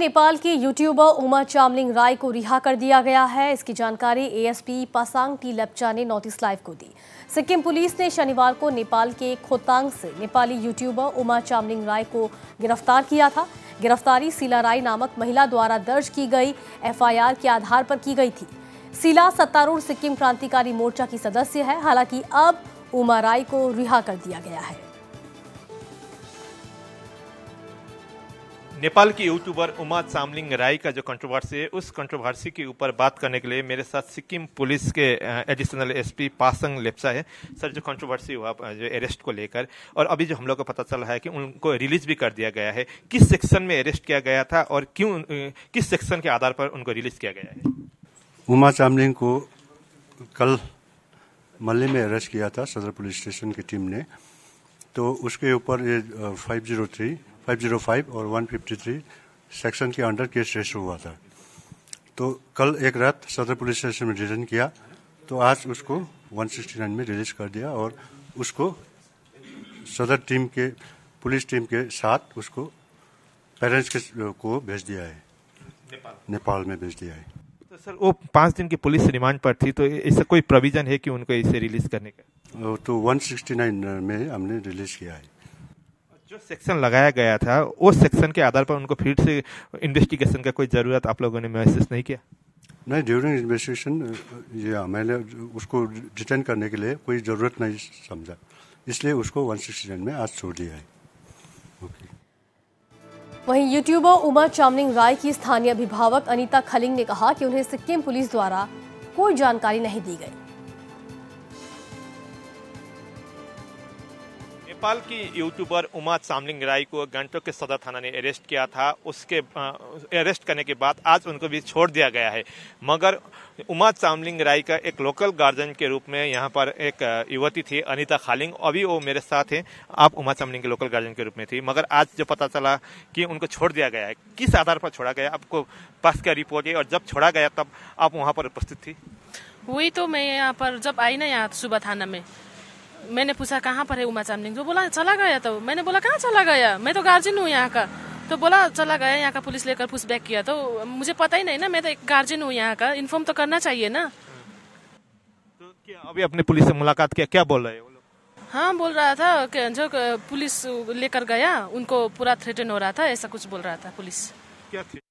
नेपाल की यूट्यूबर उमा चामलिंग राय को रिहा कर दिया गया है। इसकी जानकारी एएसपी पासांग टी लेपचा ने नॉर्थ ईस्ट लाइव को दी। सिक्किम पुलिस ने शनिवार को नेपाल के खोतांग से नेपाली यूट्यूबर उमा चामलिंग राय को गिरफ्तार किया था। गिरफ्तारी सिला राय नामक महिला द्वारा दर्ज की गई एफआईआर के आधार पर की गई थी। सिला सत्तारूढ़ सिक्किम क्रांतिकारी मोर्चा की सदस्य है। हालांकि अब उमा राय को रिहा कर दिया गया है। नेपाल की यूट्यूबर उमा चामलिंग राय का जो कंट्रोवर्सी है, उस कंट्रोवर्सी के ऊपर बात करने के लिए मेरे साथ सिक्किम पुलिस के एडिशनल एसपी पासांग लेप्चा है। सर, जो कंट्रोवर्सी हुआ जो अरेस्ट को लेकर, और अभी जो हम लोग को पता चला है कि उनको रिलीज भी कर दिया गया है, किस सेक्शन में अरेस्ट किया गया था और क्यों, किस सेक्शन के आधार पर उनको रिलीज किया गया है? उमा चामलिंग को कल मल्ले में अरेस्ट किया था सदर पुलिस स्टेशन की टीम ने। तो उसके ऊपर 503, 505 और 153 सेक्शन के अंडर केस रजिस्टर हुआ था। तो कल एक रात सदर पुलिस स्टेशन में डिटेन किया, तो आज उसको 169 में रिलीज कर दिया और उसको सदर टीम के पुलिस टीम के साथ उसको पेरेंट्स के को भेज दिया है, नेपाल में भेज दिया है। तो सर, वो 5 दिन की पुलिस रिमांड पर थी, तो इससे कोई प्रोविजन है कि उनको इसे रिलीज करने का? तो 169 में हमने रिलीज किया है। जो सेक्शन लगाया गया था उस सेक्शन के आधार पर उनको फिर से इन्वेस्टिगेशन का कोई जरूरत आप लोगों ने महसूस नहीं किया? नहीं, ड्यूरिंग इन्वेस्टिगेशन या मैंने उसको डिटेन करने के लिए कोई जरूरत नहीं समझा, इसलिए उसको 169 में आज छोड़ दिया है। वहीं यूट्यूबर उमा चामलिंग राय की स्थानीय अभिभावक अनीता खालिंग ने कहा कि उन्हें सिक्किम पुलिस द्वारा कोई जानकारी नहीं दी गई। नेपाल की यूट्यूबर उमा चामलिंग राय को गंगटोक के सदर थाना ने अरेस्ट किया था। उसके अरेस्ट करने के बाद आज उनको भी छोड़ दिया गया है। मगर उमा चामलिंग राय का एक लोकल गार्जियन के रूप में यहाँ पर एक युवती थी, अनीता खालिंग, अभी वो मेरे साथ हैं। आप उमा चामलिंग के लोकल गार्जियन के रूप में थी, मगर आज जो पता चला कि उनको छोड़ दिया गया है, किस आधार पर छोड़ा गया? आपको पास क्या रिपोर्ट है और जब छोड़ा गया तब आप वहाँ पर उपस्थित थी? वही तो, मैं यहाँ पर जब आई ना यहाँ सुबह थाना में, मैंने पूछा कहाँ पर है उमा चामलिंग, जो बोला चला गया। तो मैंने बोला कहाँ चला गया, मैं तो गार्जियन हूँ यहाँ का। तो बोला चला गया, यहाँ का पुलिस लेकर पुश बैक किया। तो मुझे पता ही नहीं ना, मैं तो एक गार्जियन हूँ यहाँ का, इन्फॉर्म तो करना चाहिए ना। तो क्या अभी अपने पुलिस से मुलाकात किया, क्या बोल रहे हैं वो लोग? हाँ, बोल रहा था कि जो पुलिस लेकर गया उनको पूरा थ्रेटन हो रहा था, ऐसा कुछ बोल रहा था पुलिस। क्या